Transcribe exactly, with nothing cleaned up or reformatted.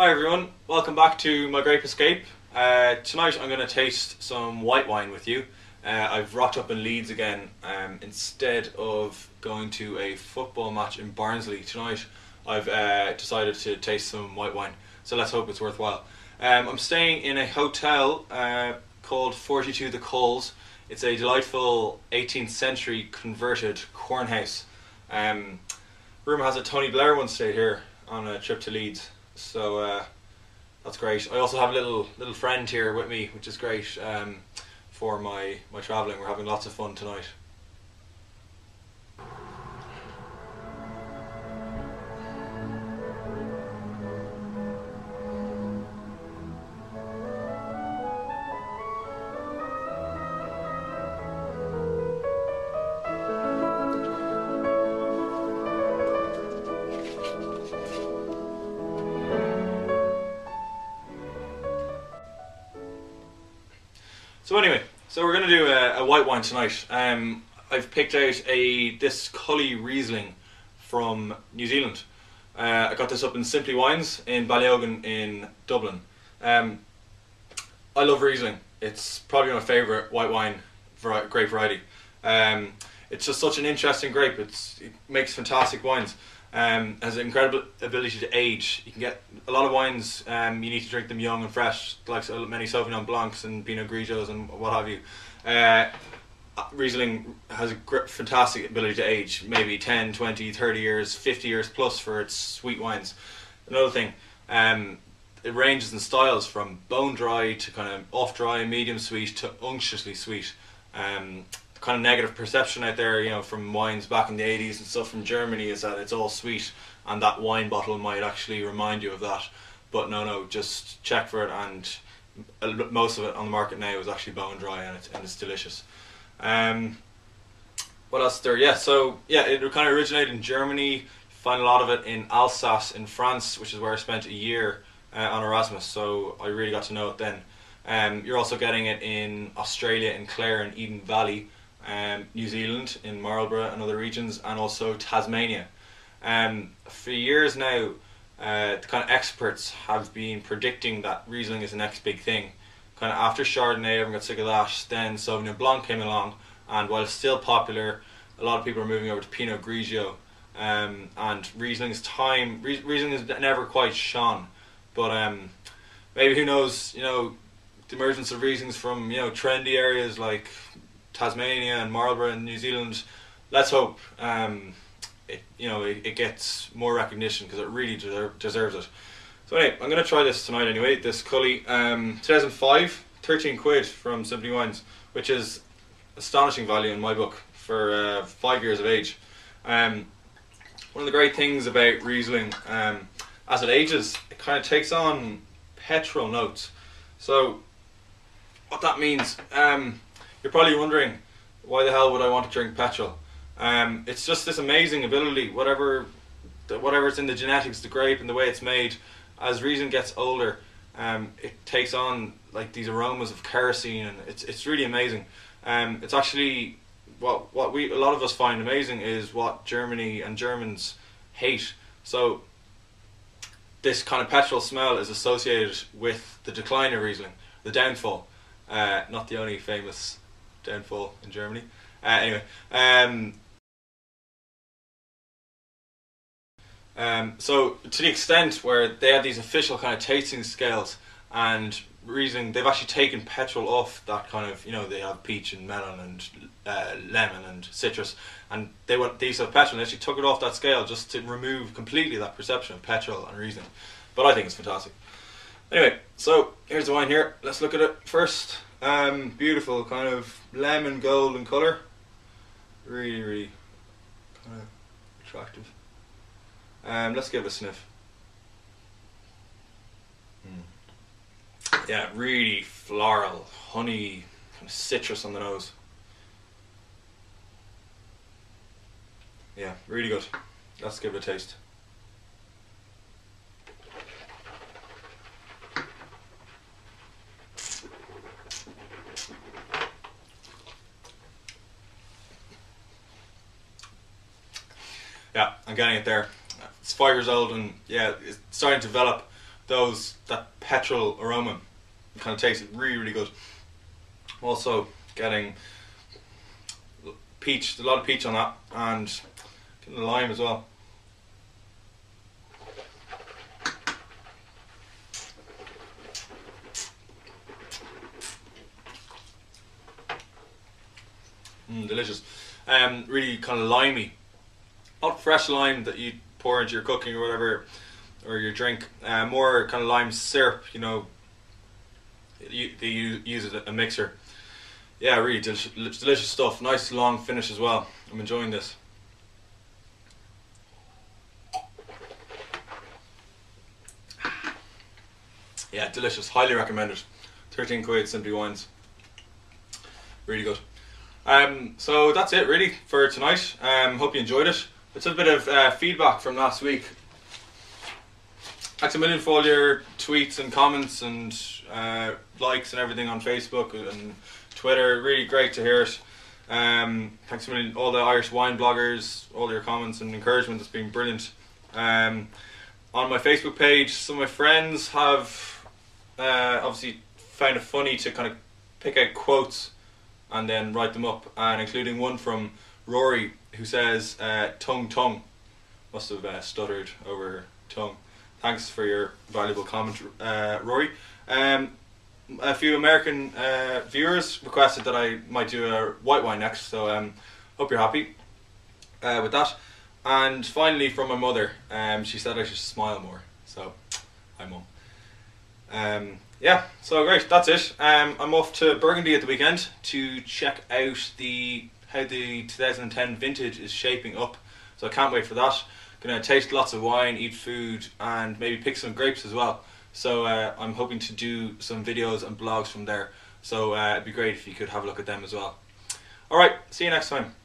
Hi everyone, welcome back to My Grape Escape. Uh, tonight I'm going to taste some white wine with you. Uh, I've rocked up in Leeds again. Um, instead of going to a football match in Barnsley tonight, I've uh, decided to taste some white wine. So let's hope it's worthwhile. Um, I'm staying in a hotel uh, called forty-two The Calls. It's a delightful eighteenth century converted corn house. Um, rumour has it Tony Blair once stayed here on a trip to Leeds. So uh, that's great. I also have a little little friend here with me, which is great um, for my, my travelling. We're having lots of fun tonight. So anyway, so we're going to do a, a white wine tonight. Um, I've picked out a this Culley Riesling from New Zealand. Uh, I got this up in Simply Wines in Ballyogan in Dublin. Um, I love Riesling. It's probably my favourite white wine vari grape variety. Um, it's just such an interesting grape. It's, it makes fantastic wines. Um, has an incredible ability to age. You can get a lot of wines, um, you need to drink them young and fresh, like many Sauvignon Blancs and Pinot Grigios and what have you. Uh, Riesling has a fantastic ability to age, maybe ten, twenty, thirty years, fifty years plus for its sweet wines. Another thing, um, it ranges in styles from bone dry to kind of off dry, medium sweet to unctuously sweet. Um, kind of negative perception out there, you know, from wines back in the eighties and stuff from Germany is that it's all sweet, and that wine bottle might actually remind you of that. But no, no, just check for it, and most of it on the market now is actually bone dry, and it's, and it's delicious. Um, what else is there? Yeah, so yeah, it kind of originated in Germany. You find a lot of it in Alsace in France, which is where I spent a year uh, on Erasmus, so I really got to know it then. Um, you're also getting it in Australia, in Clare and Eden Valley. Um, New Zealand in Marlborough and other regions, and also Tasmania. Um, for years now, uh, the kind of experts have been predicting that Riesling is the next big thing. Kind of after Chardonnay, everyone got sick of that. Then Sauvignon Blanc came along, and while it's still popular, a lot of people are moving over to Pinot Grigio. Um, and Riesling's time, Ries Riesling has never quite shone, but um, maybe who knows? You know, the emergence of Rieslings from you know trendy areas like Tasmania and Marlborough and New Zealand. Let's hope um, it you know it, it gets more recognition, because it really deser deserves it. So anyway, I'm going to try this tonight anyway. This Culley, um, two thousand five, thirteen quid from Simply Wines, which is astonishing value in my book for uh, five years of age. Um, one of the great things about Riesling, um, as it ages, it kind of takes on petrol notes. So what that means. Um, You're probably wondering, why the hell would I want to drink petrol? Um, it's just this amazing ability, whatever whatever's in the genetics, the grape and the way it's made, as Riesling gets older, um, it takes on like these aromas of kerosene, and it's it's really amazing. Um, it's actually what what we a lot of us find amazing is what Germany and Germans hate. So this kind of petrol smell is associated with the decline of Riesling, the downfall. Uh, not the only famous downfall in Germany. Uh, anyway, um, um, so to the extent where they have these official kind of tasting scales, and Riesling, they've actually taken petrol off that kind of, you know, they have peach and melon and uh, lemon and citrus, and they want these have petrol. They actually took it off that scale just to remove completely that perception of petrol and Riesling. But I think it's fantastic. Anyway, so here's the wine here. Let's look at it first. Um, beautiful kind of lemon gold in colour. Really, really kind of attractive. Um, let's give it a sniff. Mm. Yeah, really floral, honey, kind of citrus on the nose. Yeah, really good. Let's give it a taste. Yeah, I'm getting it there. It's five years old, and yeah, it's starting to develop those that petrol aroma kind of tastes really, really good. I'm also getting peach, a lot of peach on that, and getting the lime as well. Mm, delicious. Um, really kind of limey. Not fresh lime that you pour into your cooking or whatever, or your drink. Uh, more kind of lime syrup, you know. You, they use it a mixer. Yeah, really del delicious stuff. Nice long finish as well. I'm enjoying this. Yeah, delicious. Highly recommended. thirteen quid, Simply Wines. Really good. Um, so that's it really for tonight. Um, hope you enjoyed it. It's a bit of uh, feedback from last week. Thanks a million for all your tweets and comments and uh, likes and everything on Facebook and Twitter. Really great to hear it. Um, thanks a million all the Irish wine bloggers, all your comments and encouragement. It's been brilliant. Um, on my Facebook page, some of my friends have uh, obviously found it funny to kind of pick out quotes and then write them up, and including one from Rory who says uh, tongue tongue. Must have uh, stuttered over tongue. Thanks for your valuable comment, uh, Rory. Um, a few American uh, viewers requested that I might do a white wine next, so um, hope you're happy uh, with that. And finally, from my mother, um, she said I should smile more. So, hi, Mum. Um, yeah, so great, that's it. Um, I'm off to Burgundy at the weekend to check out the how the two thousand ten vintage is shaping up. So I can't wait for that. Gonna taste lots of wine, eat food, and maybe pick some grapes as well. So uh, I'm hoping to do some videos and blogs from there. So uh, it'd be great if you could have a look at them as well. All right, see you next time.